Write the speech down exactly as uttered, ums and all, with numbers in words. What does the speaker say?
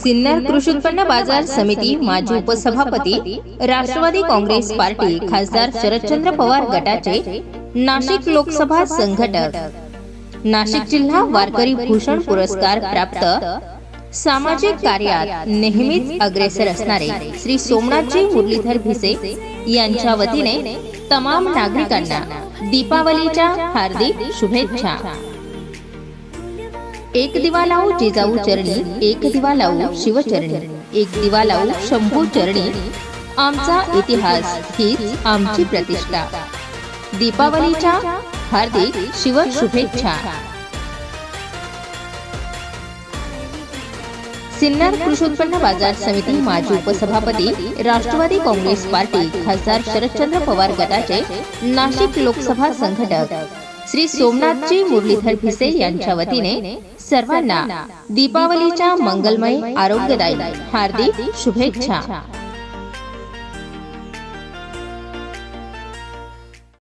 सिन्नर कृषी उत्पन्न बाजार समिती माजी उपसभापती राष्ट्रवादी काँग्रेस पार्टी खासदार शरदचंद्र पवार गटाचे नाशिक लोकसभा संघटक, नाशिक जिल्हा वारकरी भूषण पुरस्कार प्राप्त, सामाजिक कार्यात नेहमीच अग्रेसर असणारे श्री सोमनाथजी मुरलीधर भिसे यांच्या वतीने तमाम नागरिकांना दीपावलीच्या हार्दिक शुभेच्छा। एक दिवा लावू जिजाऊ चरणी, एक दिवा लावू शिवचरणी, एक दिवा लावू शंभू चरणी, आमचा इतिहास हीच आमची प्रतिष्ठा। दीपावलीच्या हार्दिक शिव शुभेच्छा। सिन्नर कृषी उत्पन्न बाजार समिती माजी उपसभापती राष्ट्रवादी काँग्रेस पार्टी खासदार शरदचंद्र पवार गटाचे नाशिक लोकसभा संघटक श्री सोमनाथजी मुरलीधर भिसे यांच्या वतीने सर्वांना दीपावलीच्या मंगलमय आरोग्यदायी हार्दिक शुभेच्छा।